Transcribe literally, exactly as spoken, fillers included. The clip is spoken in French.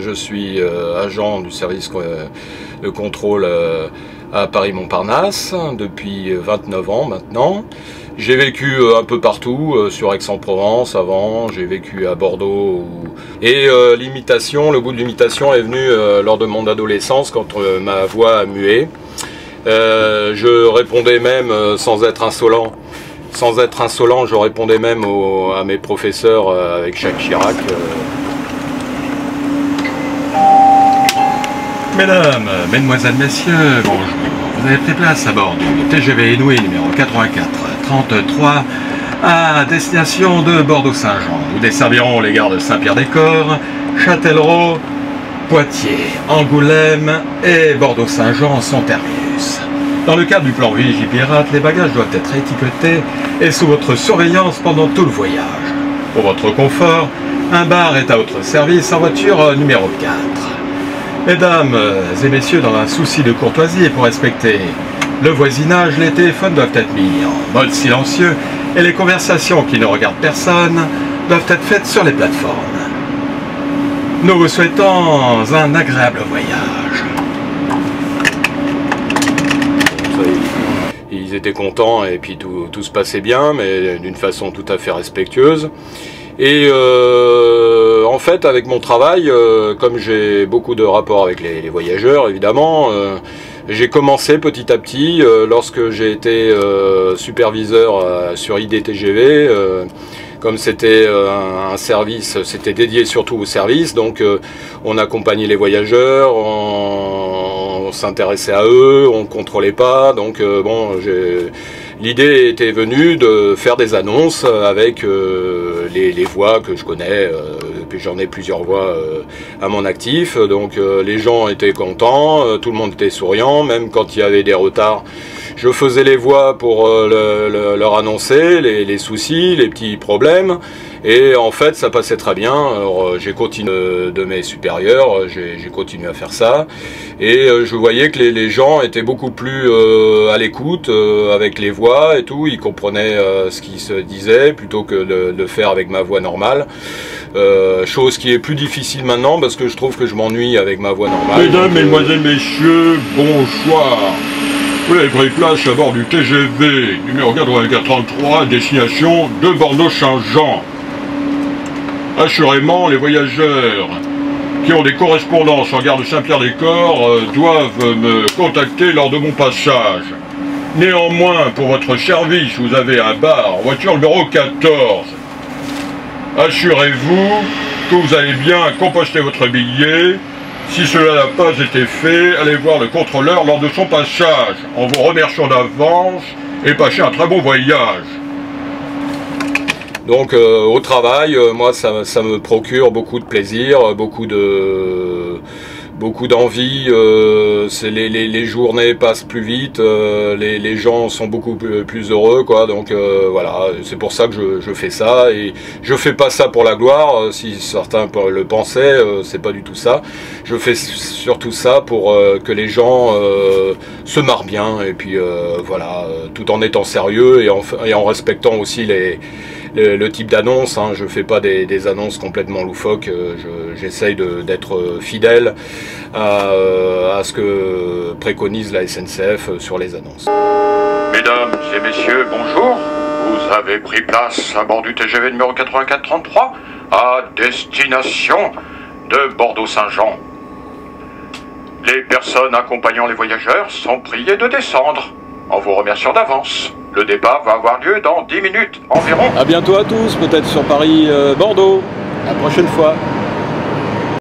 Je suis agent du service de contrôle à Paris-Montparnasse depuis vingt-neuf ans maintenant. J'ai vécu un peu partout, sur Aix-en-Provence avant, j'ai vécu à Bordeaux. Et l'imitation, le goût de l'imitation est venu lors de mon adolescence quand ma voix a mué. Je répondais même sans être insolent. Sans être insolent, je répondais même au, à mes professeurs euh, avec Jacques Chirac. Euh... Mesdames, Mesdemoiselles, Messieurs, bonjour. Vous avez pris place à bord du T G V Inoui numéro quatre-vingt-quatre trente-trois à destination de Bordeaux-Saint-Jean. Nous desservirons les gares de Saint-Pierre-des-Corps, Châtellerault, Poitiers, Angoulême et Bordeaux-Saint-Jean sans terminus. Dans le cadre du plan Vigipirate, les bagages doivent être étiquetés et sous votre surveillance pendant tout le voyage. Pour votre confort, un bar est à votre service en voiture numéro quatre. Mesdames et messieurs, dans un souci de courtoisie et pour respecter le voisinage, les téléphones doivent être mis en mode silencieux et les conversations qui ne regardent personne doivent être faites sur les plateformes. Nous vous souhaitons un agréable voyage. Ils étaient contents et puis tout, tout se passait bien, mais d'une façon tout à fait respectueuse. Et euh, en fait, avec mon travail, euh, comme j'ai beaucoup de rapports avec les, les voyageurs, évidemment, euh, j'ai commencé petit à petit, euh, lorsque j'ai été euh, superviseur euh, sur I D T G V, euh, comme c'était euh, un service, c'était dédié surtout au service, donc euh, on accompagnait les voyageurs, on... on s'intéressait à eux, on ne contrôlait pas, donc euh, bon, l'idée était venue de faire des annonces avec euh, les, les voix que je connais, euh, puis j'en ai plusieurs voix euh, à mon actif, donc euh, les gens étaient contents, euh, tout le monde était souriant, même quand il y avait des retards, je faisais les voix pour euh, le, le, leur annoncer les, les soucis, les petits problèmes, et en fait ça passait très bien. Alors euh, j'ai continué de, de mes supérieurs, j'ai continué à faire ça, et euh, je Je voyais que les, les gens étaient beaucoup plus euh, à l'écoute, euh, avec les voix et tout, ils comprenaient euh, ce qui se disait plutôt que de le faire avec ma voix normale. Euh, chose qui est plus difficile maintenant parce que je trouve que je m'ennuie avec ma voix normale. Mesdames, Mesdemoiselles, Messieurs, bonsoir. Vous avez pris place à bord du T G V numéro quatre-vingt-quatre trente-trois, destination de Bordeaux-Saint-Jean. Assurément, les voyageurs qui ont des correspondances en gare de Saint-Pierre-des-Corps euh, doivent me contacter lors de mon passage. Néanmoins, pour votre service, vous avez un bar, voiture numéro quatorze. Assurez-vous que vous avez bien composté votre billet. Si cela n'a pas été fait, allez voir le contrôleur lors de son passage. En vous remerciant d'avance et passez un très bon voyage. Donc euh, au travail, euh, moi ça, ça me procure beaucoup de plaisir, beaucoup de beaucoup d'envie. Euh, les, les, les journées passent plus vite, euh, les, les gens sont beaucoup plus, plus heureux, quoi. Donc euh, voilà, c'est pour ça que je, je fais ça, et je fais pas ça pour la gloire. Si certains le pensaient, euh, c'est pas du tout ça. Je fais surtout ça pour euh, que les gens euh, se marrent bien, et puis euh, voilà, tout en étant sérieux et en, et en respectant aussi les Le, le type d'annonce, hein. Je ne fais pas des, des annonces complètement loufoques, je, j'essaye d'être fidèle à, à ce que préconise la S N C F sur les annonces. Mesdames et messieurs, bonjour. Vous avez pris place à bord du T G V numéro quatre-vingt-quatre trente-trois à destination de Bordeaux-Saint-Jean. Les personnes accompagnant les voyageurs sont priées de descendre en vous remerciant d'avance. Le départ va avoir lieu dans dix minutes environ. A bientôt à tous, peut-être sur Paris-Bordeaux, euh, la prochaine fois.